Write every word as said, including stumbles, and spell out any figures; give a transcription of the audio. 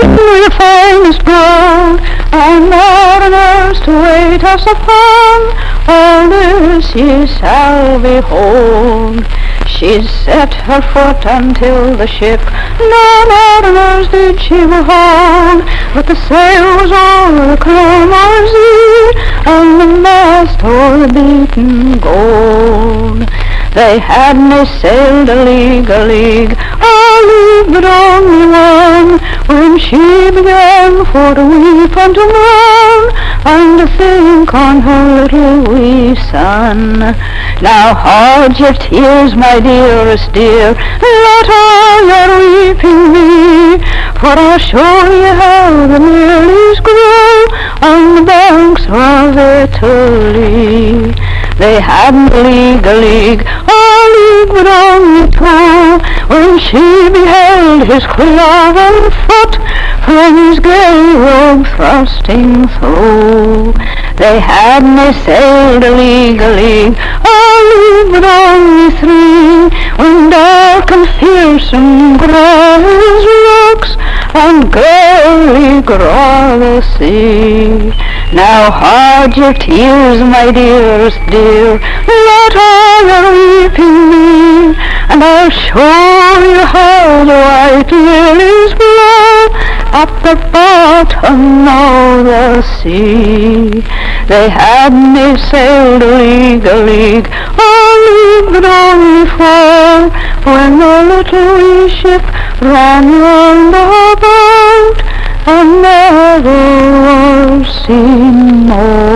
the flame is grown, and mourners to wait us upon. Ulysses shall behold. She set her foot until the ship no mariners did she behold, but the sail was all the glamasie, and the mast o'er the beaten gold. They had me sailed a league, a league, a league, but only one, when she began for to weep and to mourn, and to think on her little wee son. Now hoard your tears, my dearest dear, let all your weeping be, for I'll show you how the lilies grow on the banks of Italy. They hadn't league, a league, a league, but only two, when she beheld his cloven foot from his grey robe thrusting through. They had me sailed a league, a league, a league, but only three, when dark and fearsome grow his rocks, and greyly grow the sea. Now hard your tears, my dearest dear, let all your weeping be, and I'll show you how the white lilies blow at the bottom of the sea. They had me sailed a league, a league, a league, but only four, when the little wee ship ran round about, and never was seen more.